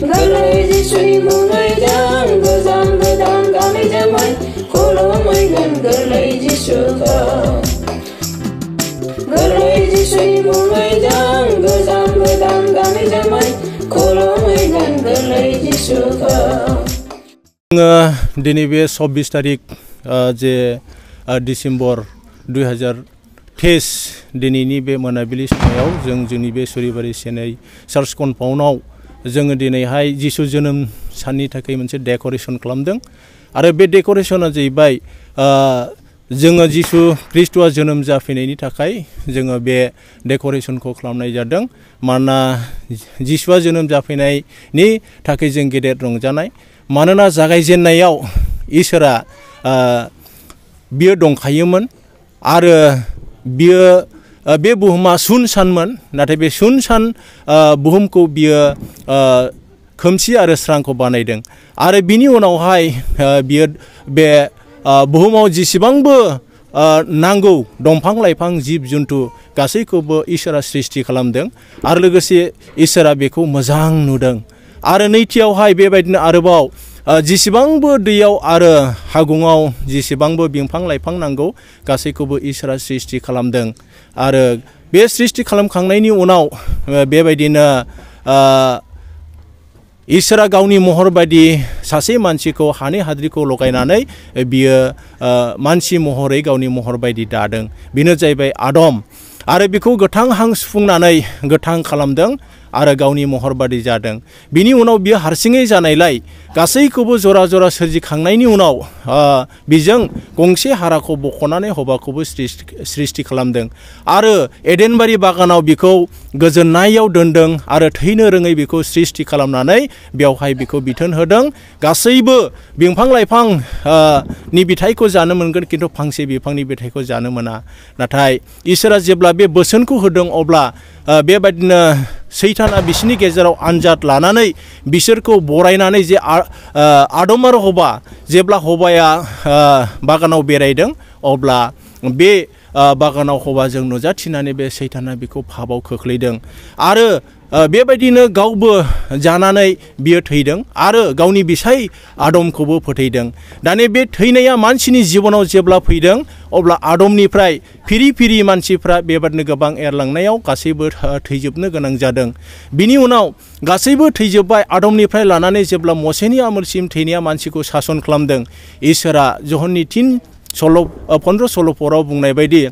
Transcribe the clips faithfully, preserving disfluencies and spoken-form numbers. दिनै बे छब्बिस तारिख जे डिसेम्बर दुइ हाजार तेइस दिनैनि बे मोनाबिलि समाव जों जोंनि बे सुरिबारि सेनै चार्च कम्पाउन्डआव जोङो दिनैहाय जिसु जोनोम साननि थाखाय मोनसे डेकोरेशन खालामदों आरो बे डेकोरेशना जाहैबाय जोङो जिसु ख्रिस्ट'आ जोनोम जाफैनायनि थाखाय जोङो बे डेकोरेशनखौ खालामनाय जादों मानोना जिसुआ जोनोम जाफैनायनि थाखाय जों गेदेर रंजानाय मानोना जागायजेननायाव इसोरा बियो दंखायोमोन आरो बियो बे बुहुमा सुन सानमोन नाथाय बे सुन सान बुहुमखौ बियो खोमसि आरो स्रांखौ बानायदों आरो बिनि उनावहाय बियो बे बुहुमाव जेसेबांबो नांगौ दंफां लाइफां जिब जन्तु गासैखौबो इसोरा सृष्टि खालामदों आरो लोगोसे इसोरा बेखौ मोजां नुदों आरो नैथियावहाय बेबायदिनो आरोबाव जेसेबांबो दैयाव आरो हागुङाव जेसेबांबो बिफां लाइफां नांगौ गासैखौबो इसोरा सृष्टि खालामदों आरो बे सृष्टि खालामखांनायनि उनाव बेबायदिनो इसोरा गावनि महर बायदि सासे मानसिखौ हानि हाद्रिखौ लगायनानै बियो मानसि महरै गावनि महर बायदि दादों बेनो जाहैबाय आदम आरो बिखौ गोथां हां सुफुंनानै गोथां खालामदों आरो गावनि महर बायदि जादों बिनि उनाव बियो हारसिङै जानायलाय गासैखौबो जरा जरा सोरजिखांनायनि उनाव बिजों गंसे हाराखौ बख'नानै हबाखौबो सृष्टि खालामदों आरो एडेनबारि बागानाव बिखौ गोजोननायाव दोनदों आरो थैनो रोङै बिखौ सृष्टि खालामनानै बेवहाय बिखौ बिथोन होदों गासैबो बिफां लाइफां नि बिथाइखौ जानो मोनगोन किन्तु फांसे बिफांनि बिथाइखौ जानो मोना नाथाय इसोरा जेब्ला बे बोसोनखौ होदों अब्ला बेबादिनो सैताना बिसोरनि गेजेराव आनजाद लानानै बिसोरखौ बरायनानै जे आदम आरो हबा जेब्ला हबाया बागानाव बेरायदों अब्ला बे बागानाव हबाजों नुजाथिनानै बे सैताना बिखौ फाबाव खोख्लैदों आरो बेबायदिनो गावबो जानानै बियो थैदों आरो गावनि बिसाय आदमखौबो फोथैदों दानि बे थैनाया मानसिनि जिबनाव जेब्ला फैदों अब्ला आदमनिफ्राय फिरि फिरि मानसिफ्रा बेबादिनो गोबां एरलांनायाव गासैबो थैजोबनो गोनां जादों बिनि उनाव गासैबो थैजोब्बाय आदमनिफ्राय लानानै जेब्ला मोसेनि आमोलसिम थैनाया मानसिखौ सासन खालामदों इसोरा जहननि थिन सल' पन्द्र सल'फोराव बुंनाय बायदि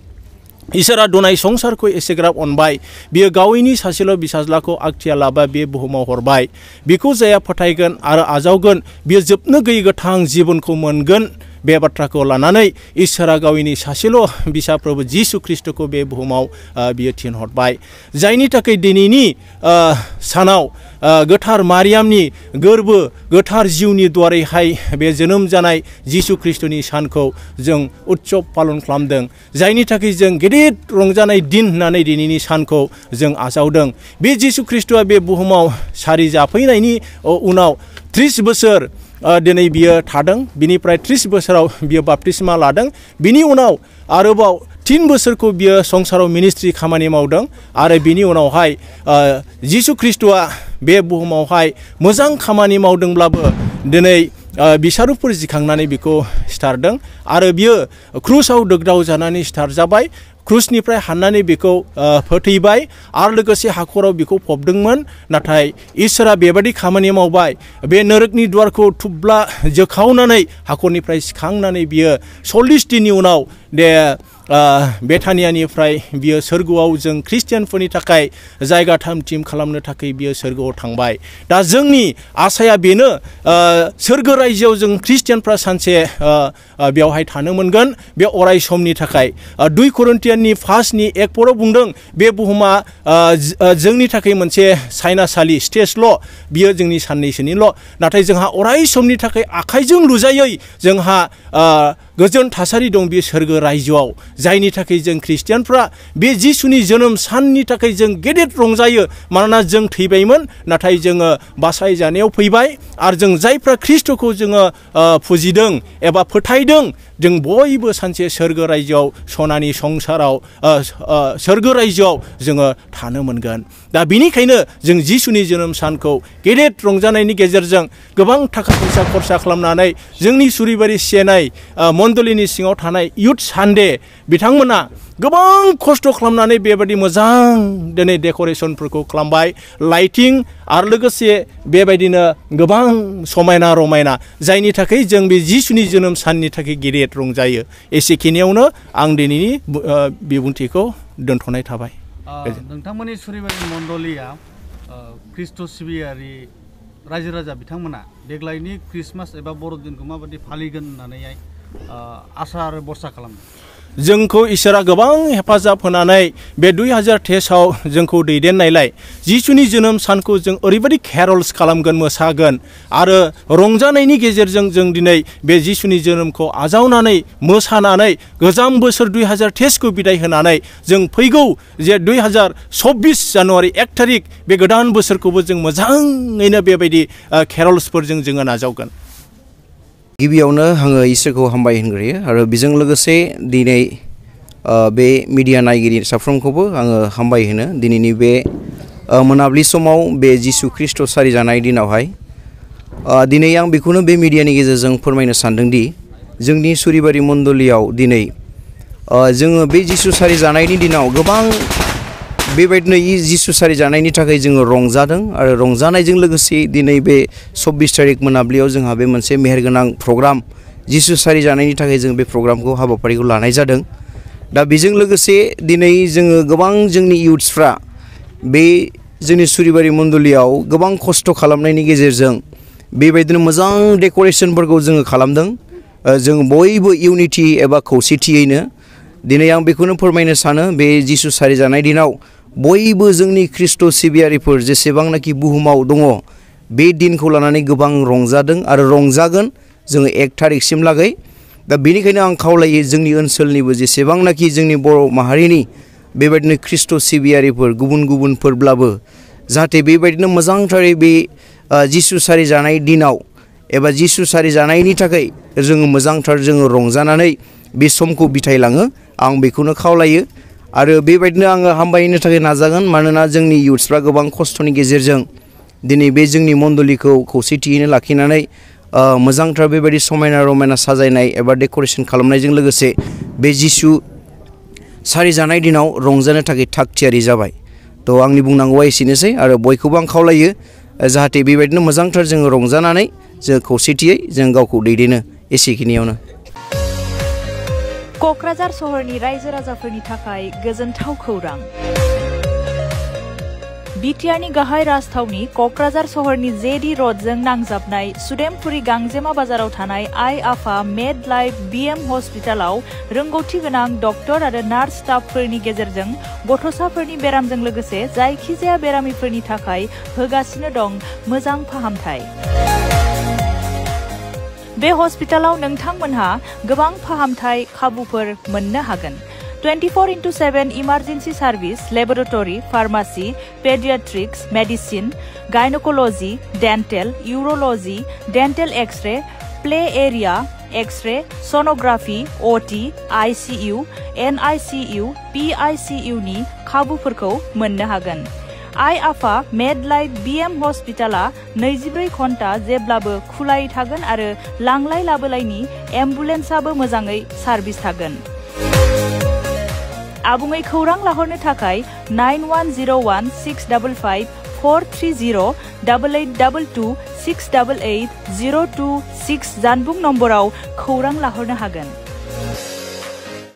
इसोरा दुनाय संसारखौ एसेग्राब अनबाय बियो गावैनि सासेल' बिसाज्लाखौ आखथिया लाबा बे बुहुमाव हरबाय बिखौ जाया फोथायगोन आरो आजावगोन बियो जोबनो गैयै गोथां जिबनखौ मोनगोन बे बाथ्राखौ लानानै इसोरा गावैनि सासेल' बिसा प्रभु जिसु ख्रिस्ट'खौ बे बुहुमाव बियो थिनहरबाय जायनि थाखाय दिनैनि सानाव गोथार मारियामनि गोरबो गोथार जिउनि द्वारैहाय बे जोनोम जानाय जिसु ख्रिस्ट'नि सानखौ जों उत्सव पालन खालामदों जायनि थाखाय जों गेदेर रंजानाय दिन होननानै दिनैनि सानखौ जों आजावदों बे जिसु ख्रिस्ट'आ बे बुहुमाव सारि जाफैनायनि उनाव त्रिस बोसोर दिनै बियो थादों बिनिफ्राय त्रिस बोसोराव बियो बाप्तिस्मा लादों बिनि उनाव आरोबाव तीन बोसोरखौ बियो संसाराव मिनिस्ट्रि खामानि मावदों आरो बिनि उनावहाय जिसु ख्रिस्ट'आ बे बुहुमावहाय मोजां खामानि मावदोंब्लाबो दिनै बिसारुफोर जिखांनानै बिखौ सिथारदों आरो बियो क्रुसाव दोगदाव जानानै सिथारजाबाय क्रुसनिफ्राय हाननानै बेखौ फोथैबाय आरो लोगोसे हाखराव बेखौ फबदोंमोन नाथाय इसोरा बेबादि खामानि मावबाय बे नरकनि द्वारखौ थुब्ला जोखावनानै हाखरनिफ्राय सिखांनानै बियो सल्लिस दिननि उनाव दे बेथानियानिफ्राय बियो सोरगोआव जों ख्रिस्टियानफोरनि थाखाय जायगा थाम थिम खालामनो थाखाय बियो सोरगोआव थांबाय दा जोंनि आसाया बेनो सोरगो रायजोआव जों ख्रिस्टियानफ्रा सानसे बेवहाय थानो मोनगोन बे अराय समनि थाखाय दुइ करन्थियान नि फार्स्टनि एक पराव बुंदों बे बुहुमा जोंनि थाखाय मोनसे साइनासालि स्टेजल' बियो जोंनि साननैसोनिल' नाथाय जोंहा अराय समनि थाखाय आखाइजों लुजायै जोंहा गोजोन थासारि दं बे सोरगो रायजोआव जायनि थाखाय जों ख्रिस्टियानफ्रा बे जिसुनि जोनोम साननि थाखाय जों गेदेर रंजायो मानोना जों थैबायमोन नाथाय जोङो बासाय जानायाव फैबाय आरो जों जायफ्रा ख्रिस्ट'खौ जोङो फुजिदों एबा फोथायदों जों बयबो सानसे सोरगो रायजोआव सनानि संसाराव सोरगो रायजोआव जोङो थानो मोनगोन। दा बिनिखायनो जों जिसुनि जोनोम सानखौ गेदेर रंजानायनि गेजेरजों गोबां थाखा फैसा खरसा खालामनानै जोंनि सुरिबारि सेनाय मण्डलिनि सिङाव थानाय युथ सानडे बिथांमोना गोबां खस्थ' खालामनानै बेबादि मोजां दिनै डेकोरेशनफोरखौ खालामबाय लाइटिं आरो लोगोसे बेबायदिनो गोबां समायना रमायना जायनि थाखाय जों बे जिसुनि जोनोम साननि थाखाय गेदेर रंजायो एसेखिनियावनो आं दिनैनि बिबुंथिखौ दोनथ'नाय थाबाय नोंथांमोननि सुरिबारि मण्डलिया ख्रिष्ट सिबियारि रायजो राजा बिथांमोना देग्लायनि क्रिसमास एबा बर'दिनखौ माबादि फालिगोन होननानै आसा आरो बरसा खालामो जोंखौ इसोरा गोबां हेफाजाब होनानै बे दुइ हाजार तेइस आव जोंखौ दैदेननायलाय जिसुनि जोनोम सानखौ जों ओरैबायदि केरल्स खालामगोन मोसागोन आरो रंजानायनि गेजेरजों जों दिनै बे जिसुनि जोनोमखौ आजावनानै मोसानानै गोजाम बोसोर दुइ हाजार तेइस खौ बिदाय होनानै जों फैगौ जे दुइ हाजार सब्बिस जानुवारि एक तारिख बे गोदान बोसोरखौबो जों मोजाङैनो बेबायदि केरल्सफोरजों जों नाजावगोन गिबियावनो आङो इसोरखौ हामबाय होनग्रोयो आरो बिजों लोगोसे दिनै बे मिडिया नायगिरि साफ्रोमखौबो आङो हामबाय होनो दिनैनि बे मोनाब्लि समाव बे जिसु ख्रिष्ट सारि जानाय दिनावहाय दिनै आं बेखौनो बे मिडियानि गेजेरजों फोरमायनो सानदोंदि जोंनि सुरिबारि मण्डलियाव दिनै जोङो बे जिसु सारि जानायनि दिनाव गोबां बेबायदिनो जिसु सारि जानायनि थाखाय जोङो रंजादों आरो रंजानायजों लोगोसे दिनै बे सब्बिस तारिख मोनाब्लियाव जोंहा बे मोनसे मेहेरगोनां प्रग्राम जिसु सारि जानायनि थाखाय जों बे प्रग्रामखौ हाबाफारिखौ लानाय जादों दा बेजों लोगोसे दिनै जोङो गोबां जोंनि युथ्सफ्रा बे जोंनि सुरिबारि मण्डलियाव गोबां खस्थ' खालामनायनि गेजेरजों बेबायदिनो मोजां डेक'रेसनफोरखौ जोङो खालामदों जों बयबो इउनिटि एबा खौसेथियैनो दिनै आं बेखौनो फोरमायनो सानो बे जिसु सारि जानाय दिनाव बयबो जोंनि ख्रिष्ट सिबियारिफोर जेसेबांनाखि बुहुमाव दङ बे दिनखौ लानानै गोबां रंजादों आरो रंजागोन जोङो एक तारिखसिम लागै दा बेनिखायनो आं खावलायो जोंनि ओनसोलनिबो जेसेबांनाखि जोंनि बर' माहारिनि बेबायदिनो ख्रिष्ट सिबियारिफोर गुबुन गुबुनफोरब्लाबो जाहाथे बेबायदिनो मोजांथारै बे जिसु सारि जानाय दिनाव एबा जिसु सारि जानायनि थाखाय जोङो मोजांथार जोङो रंजानानै बे समखौ बिथायलाङो आं बेखौनो खावलायो आरो बेबायदिनो आङो हामबायनो थाखाय नाजागोन मानोना जोंनि युथ्सफ्रा गोबां खस्थ'नि गेजेरजों दिनै बे जोंनि मण्डलिखौ खौसेथियैनो लाखिनानै मोजांथार बेबायदि समायना रमायना साजायनाय एबा डेक'रेसन खालामनायजों लोगोसे बे जिसु सारि जानाय दिनाव रंजानो थाखाय थाग थियारि जाबाय थ' आंनि बुंनांगौआ एसेनोसै आरो बयखौबो आं खावलायो जाहाथे बेबायदिनो मोजांथार जोङो रंजानानै जों खौसेथियै जों गावखौ दैदेनो एसेखिनियावनो क'क्राझार सहरनि रायजो राजाफोरनि थाखाय गोजोनथाव खौरां बिटिआरनि गाहाय राजथावनि क'क्राझार सहरनि जेडी रडजों नांजाबनाय सुदेमफुरि गांजेमा बाजाराव थानाय आइ आफा मेड लाइफ बिएम हस्पिटालाव रोंगौथि गोनां डक्टर आरो नार्स स्टाफफोरनि गेजेरजों गथ'साफोरनि बेरामजों लोगोसे जायखिजाया बेरामिफोरनि थाखाय होगासिनो दं मोजां फाहामथाय बे हस्पिटालाव नोंथांमोनहा गोबां फाहामथाय खाबुफोर मोननो हागोन twenty four into seven emergency service laboratory pharmacy paediatrics medicine gynaecology dental urology dental x ray play area x ray sonography OT ICU NICU पिआइसिइउनि खाबुफोरखौ मोननो हागोन आइ आफा मेड लाइफ बिएम हस्पिटाला नैजिब्रै घन्टा जेब्लाबो खुलायै थागोन आरो लांलाय लाबोलायनि एम्बुलेन्सआबो मोजाङै सार्भिस थागोन आबुङै खौरां लाहरनो थाखाय nine one zero' one six double five four three zero' double eight double two six double eight zero' two six जानबुं नम्बराव खौरां लाहरनो हागोन